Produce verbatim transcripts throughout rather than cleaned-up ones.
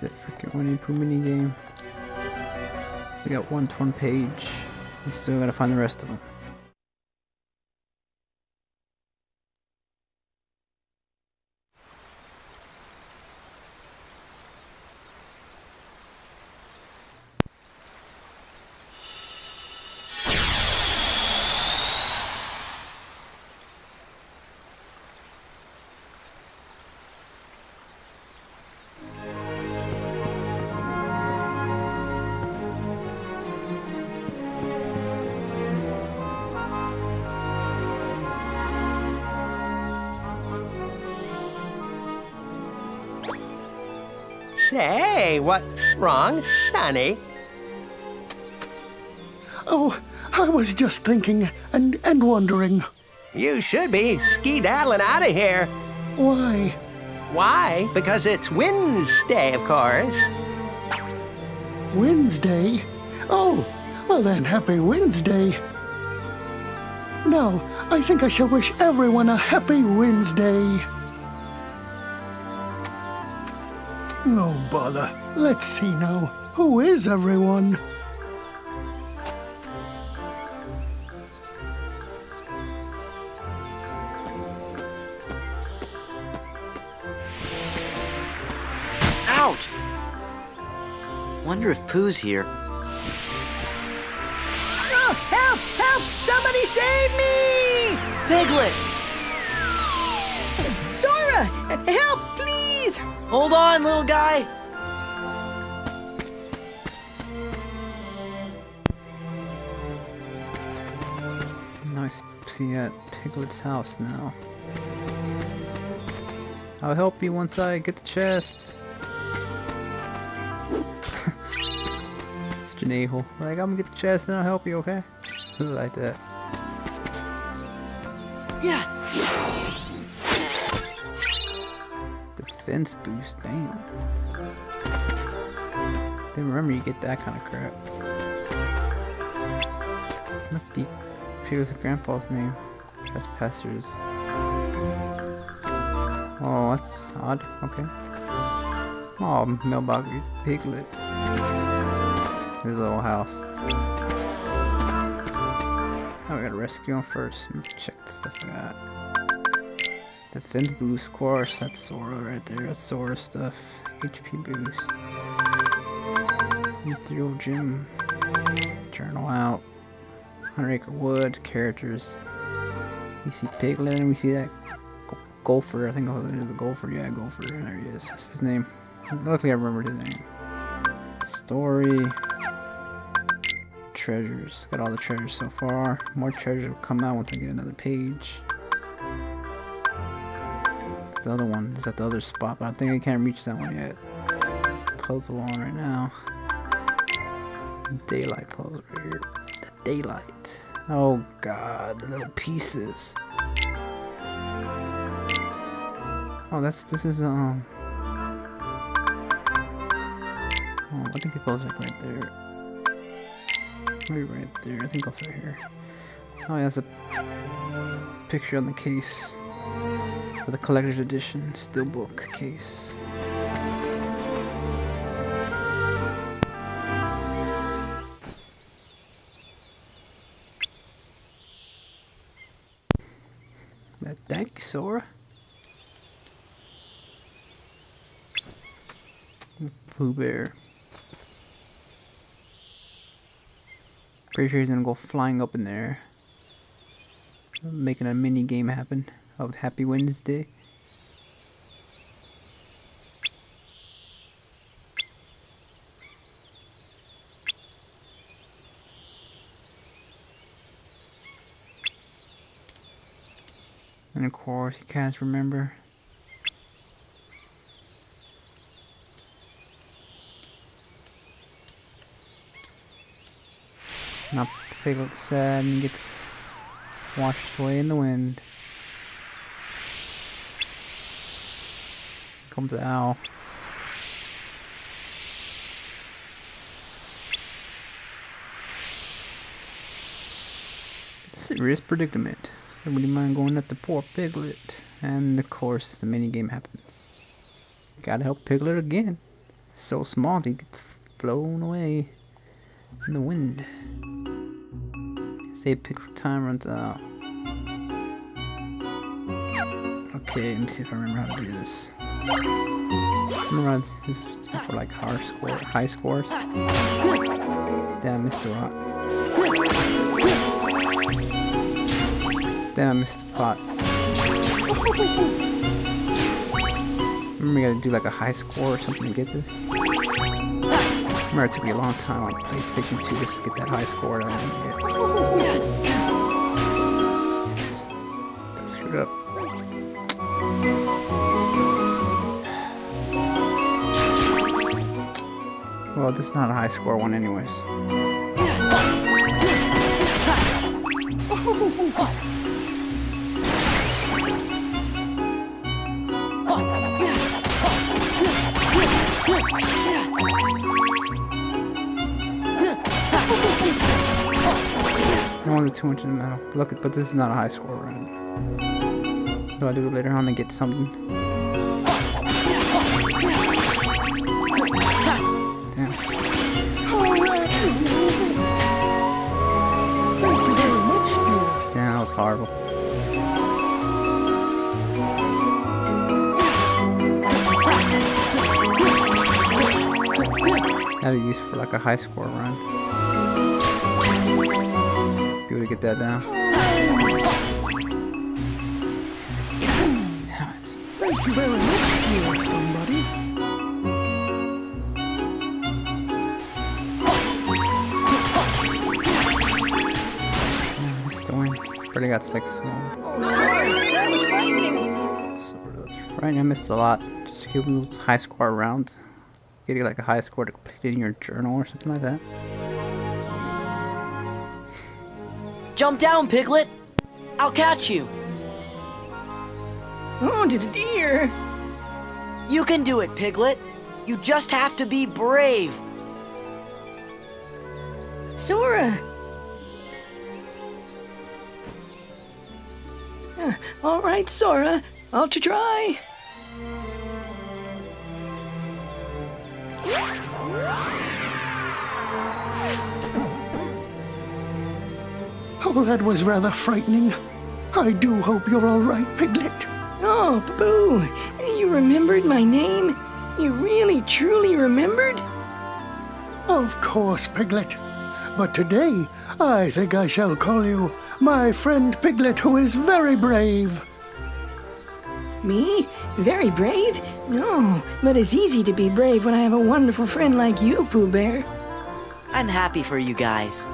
that freaking Winnie Pooh minigame. So we got one torn page. We still gotta find the rest of them. Hey, what's wrong, Sonny? Oh, I was just thinking and, and wondering. You should be skedaddling out of here. Why? Why? Because it's Wednesday, of course. Wednesday? Oh, well then, happy Wednesday. Now, I think I shall wish everyone a happy Wednesday. No bother. Let's see now. Who is everyone? Ouch! Wonder if Pooh's here. Oh, help! Help! Somebody save me! Piglet! Sora! Help, please! Hold on, little guy! Nice to see at Piglet's house now. I'll help you once I get the chests. Such an a-hole. Like, I'm gonna get the chest and I'll help you, okay? Like that. Yeah! Defense boost, damn. Then remember, you get that kind of crap. Must be Piglet's grandpa's name. Trespassers. Oh, that's odd. Okay. Oh, mailbox Piglet. His little house. Now we gotta rescue him first. Let me check the stuff I got. Defense boost, of course, that's Sora right there, that's Sora stuff. H P boost. Ethereal Gym. Journal out. one hundred acre wood, characters. We see Piglet and we see that Gopher, I think oh, there's the Gopher, yeah, Gopher, there he is, that's his name. Luckily I remembered his name. Story. Treasures, got all the treasures so far. More treasures will come out once I get another page. The other one is at the other spot, but I think I can't reach that one yet. Puzzle on right now. Daylight puzzle right here. The daylight. Oh god, the little pieces. Oh, that's this is um. Oh, I think it goes like right there. Maybe right there. I think it goes right here. Oh, yeah, that's a picture on the case. For the collector's edition steelbook case. Thank you, Sora. Pooh Bear. Pretty sure he's gonna go flying up in there, making a mini game happen. Of Happy Wednesday. And of course, you can't remember. Now Piglet's sad and gets washed away in the wind. Comes the owl. Serious predicament. Nobody mind going at the poor Piglet. And of course the minigame happens. Gotta help Piglet again. so small they get flown away in the wind. Save picture time runs out. Okay, let me see if I remember how to do this. I remember this is for like high score, high scores. Damn, I missed the rock. Damn, I missed the pot. Remember, you gotta do like a high score or something to get this. Remember, it took me a long time on PlayStation two just to get that high score that I didn't get. That screwed up. Well, this is not a high score one anyways. I wanted too much in the middle. Look at, but this is not a high score run. What do I do later on to get something? Horrible. That'd be used for like a high score run. Be able to get that down. Damn it. Thank you very much, somebody. I got six. Oh, sorry, that was frightening. Sort of frightening. I missed a lot. Just keep those high score rounds. Getting like a high score to complete in your journal or something like that. Jump down, Piglet! I'll catch you. Oh, dear. You can do it, Piglet. You just have to be brave. Sora. All right, Sora, I'll try. Oh, that was rather frightening. I do hope you're all right, Piglet. Oh, Pooh, you remembered my name? You really, truly remembered? Of course, Piglet. But today, I think I shall call you my friend Piglet, who is very brave. Me? Very brave? No, but it's easy to be brave when I have a wonderful friend like you, Pooh Bear. I'm happy for you guys.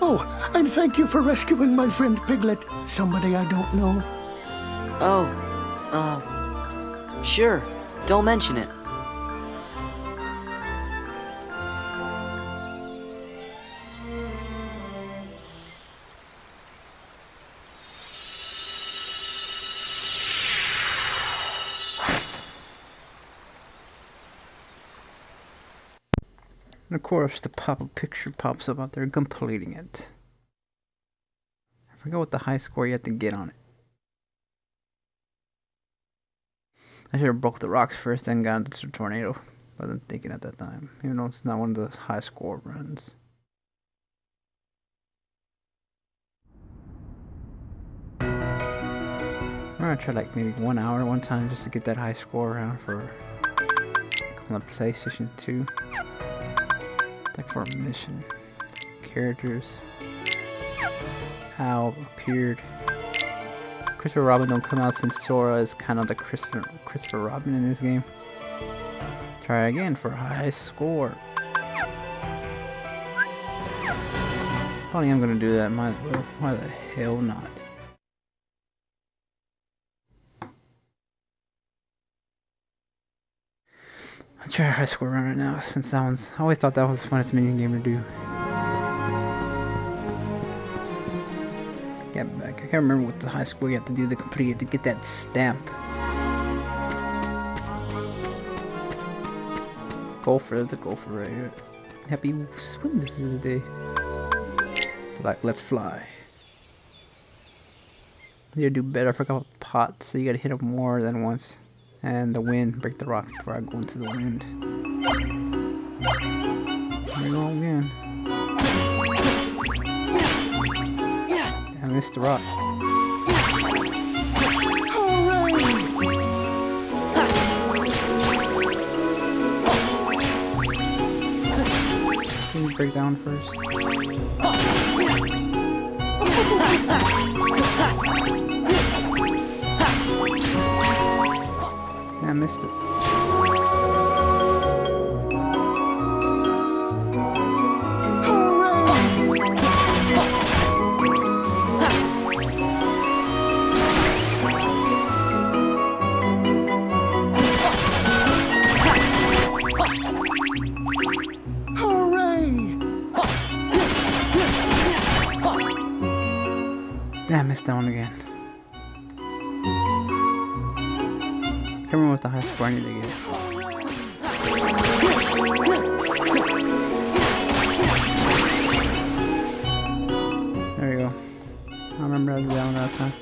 Oh, and thank you for rescuing my friend Piglet, somebody I don't know. Oh, uh, sure. Don't mention it. And of course, the pop-up picture pops up out there completing it. I forgot what the high score you have to get on it. I should have broke the rocks first, then got into the tornado. I wasn't thinking at that time, even though it's not one of those high score runs. I'm gonna try like maybe one hour one time just to get that high score round for on the PlayStation two. Like for a mission. Characters. Owl appeared. Christopher Robin don't come out since Sora is kind of the Christopher, Christopher Robin in this game. Try again for a high score. Probably I'm gonna do that, might as well. Why the hell not? I'll try a high score run right now, since that one's... I always thought that was the funnest minion game to do. Yeah, I can't remember what the high score you have to do to complete it to get that stamp. Gopher, that's a gopher right here. Happy swim this is day. Like, let's fly. You gotta do better, I forgot about pots, so you gotta hit them more than once. And the wind, break the rock before I go into the wind. Here we go again. I missed the rock. Can we break down first? I missed it. Hooray! Damn, I missed that one again. I can't remember what the highest score I need to get. There we go. I remember I did that one last time.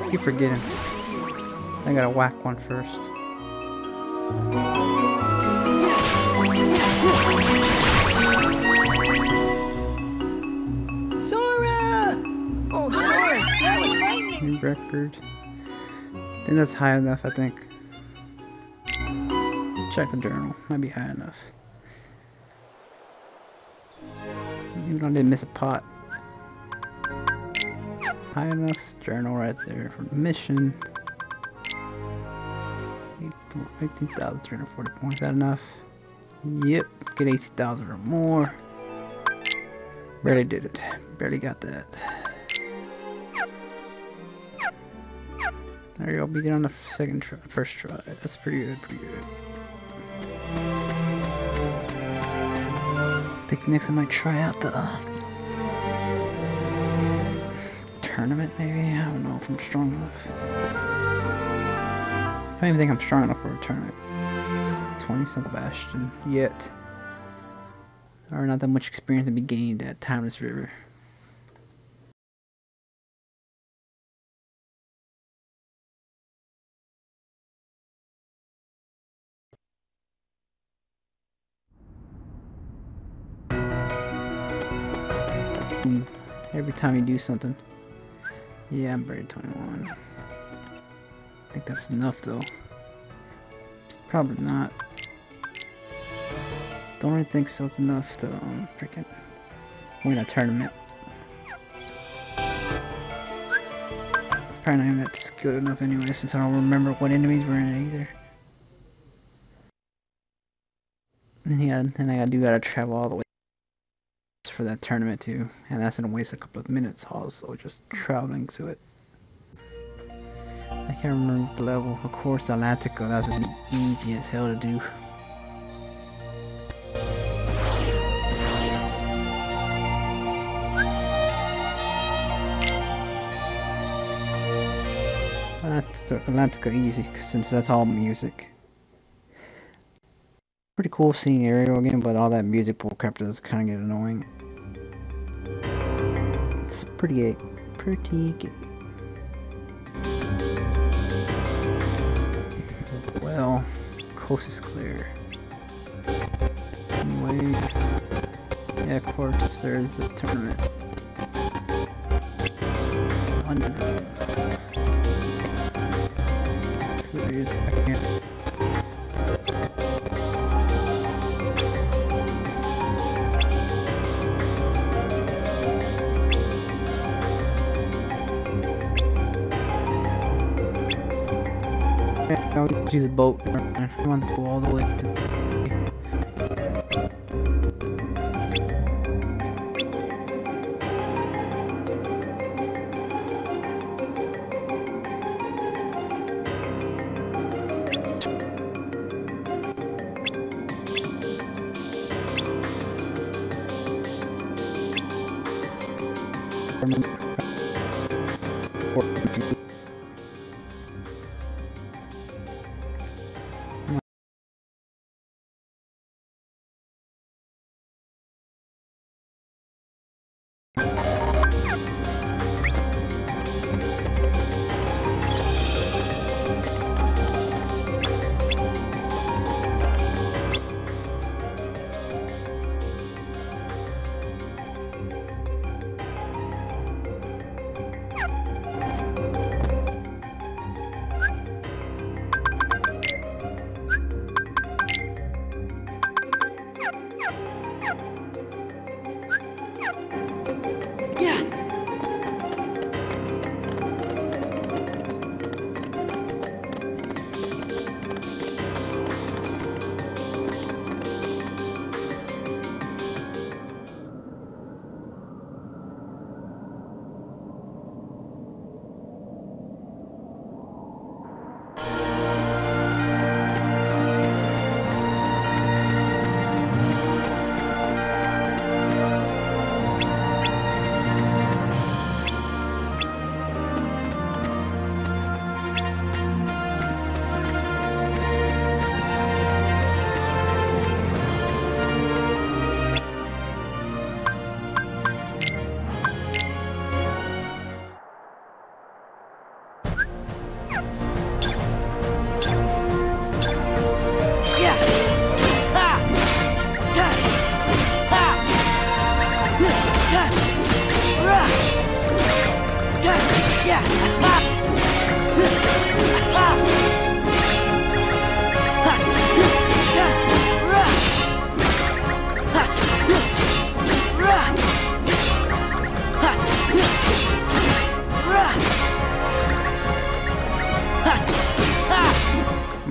I keep forgetting. I gotta whack one first. Sora! Oh, Sora, that was frightening! New record. I think that's high enough, I think. Check the journal. Might be high enough. Even though I didn't miss a pot. High enough journal right there for the mission. eighteen thousand three hundred forty points, is that enough? Yep, get eighty thousand or more. Barely did it, barely got that. There you go, beat it on the second try, first try. That's pretty good, pretty good. I think next I might try out the uh, tournament maybe? I don't know if I'm strong enough. I don't even think I'm strong enough for a tournament. twenty Sebastian yet. Or not that much experience to be gained at Timeless River. And every time you do something. Yeah, I'm very twenty-one. I think that's enough though. It's probably not. Don't really think so. It's enough to um, freaking win a tournament. Probably not even that's good enough anyway, since I don't remember what enemies were in it either. And yeah, then I do gotta travel all the way for that tournament too, and that's gonna waste a couple of minutes also just traveling to it. I can't remember the level. Of course, Atlantico, that would be easy as hell to do. That's the Atlantico easy, since that's all music. Pretty cool seeing Ariel again, but all that music bull crap does kind of get annoying. It's pretty gay. Pretty gay. Well, coast is clear. Anyway, yeah, of course, there's the tournament. one hundred. I I'll just use a boat. I want to go all the way to the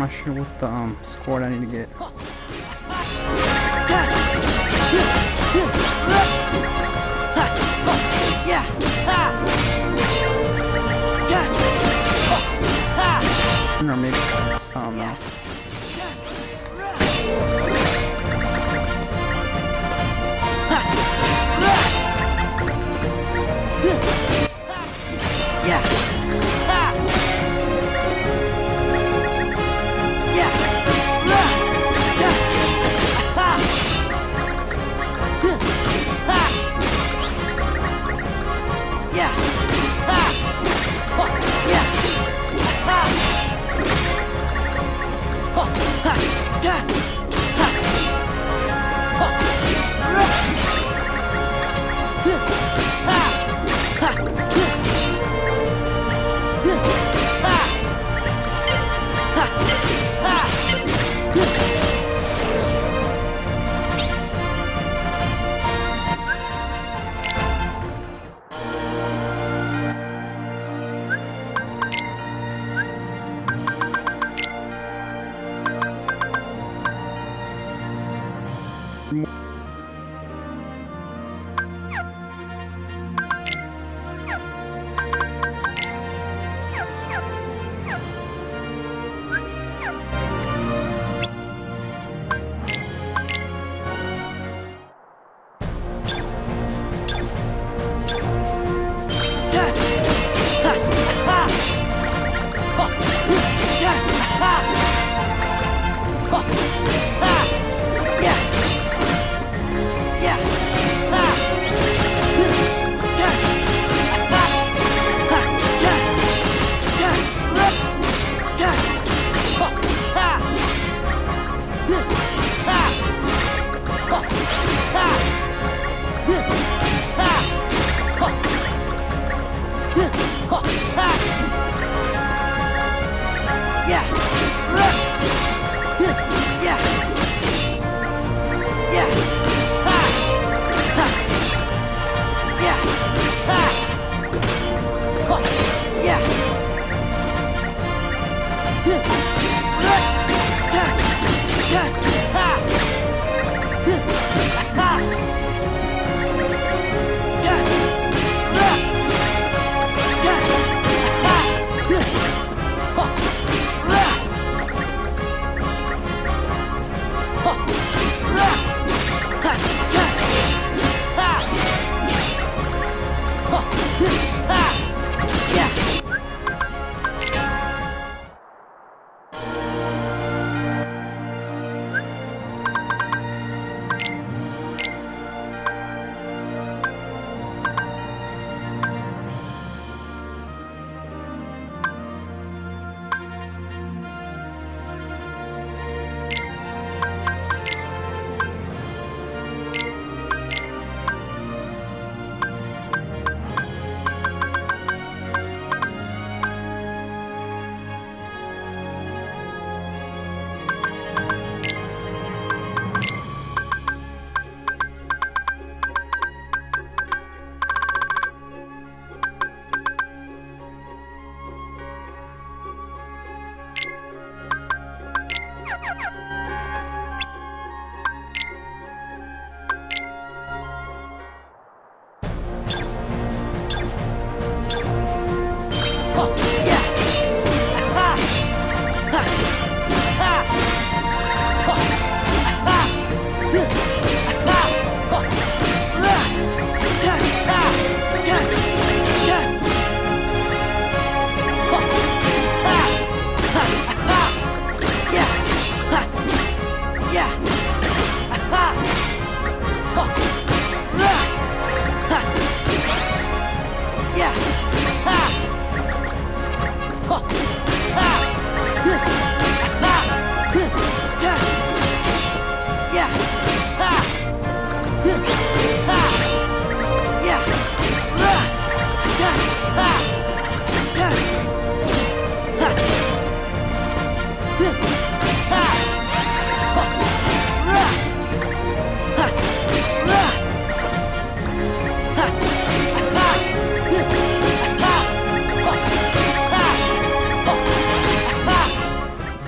not sure what the um, squad I need to get. I'm gonna make it. I don't know.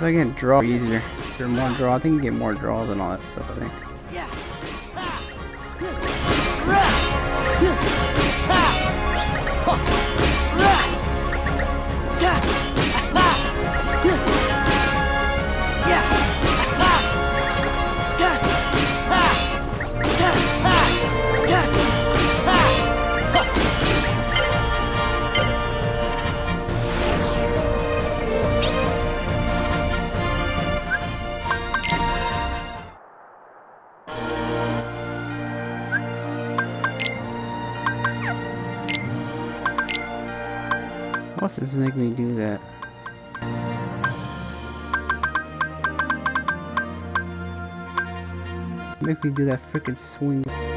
If I can draw easier, if there are more draw, I think you get more draws and all that stuff, I think. Yeah. What's this make me do that? Make me do that frickin' swing.